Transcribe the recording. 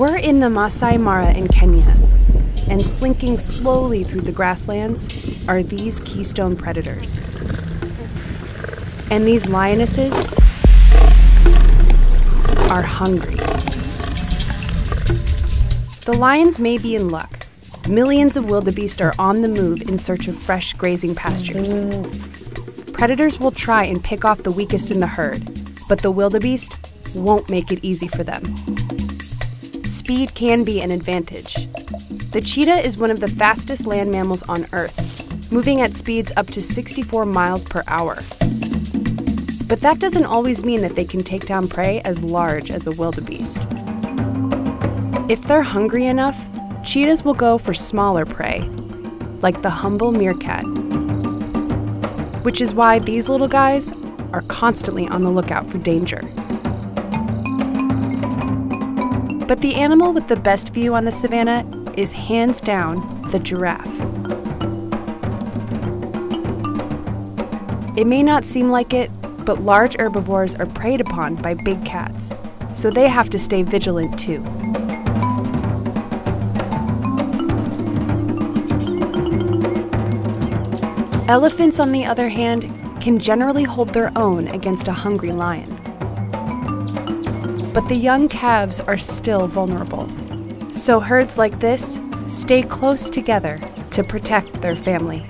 We're in the Maasai Mara in Kenya, and slinking slowly through the grasslands are these keystone predators. And these lionesses are hungry. The lions may be in luck. Millions of wildebeest are on the move in search of fresh grazing pastures. Predators will try and pick off the weakest in the herd, but the wildebeest won't make it easy for them. Speed can be an advantage. The cheetah is one of the fastest land mammals on Earth, moving at speeds up to 64 miles per hour. But that doesn't always mean that they can take down prey as large as a wildebeest. If they're hungry enough, cheetahs will go for smaller prey, like the humble meerkat, which is why these little guys are constantly on the lookout for danger. But the animal with the best view on the savannah is hands down the giraffe. It may not seem like it, but large herbivores are preyed upon by big cats, so they have to stay vigilant too. Elephants, on the other hand, can generally hold their own against a hungry lion. But the young calves are still vulnerable. So herds like this stay close together to protect their family.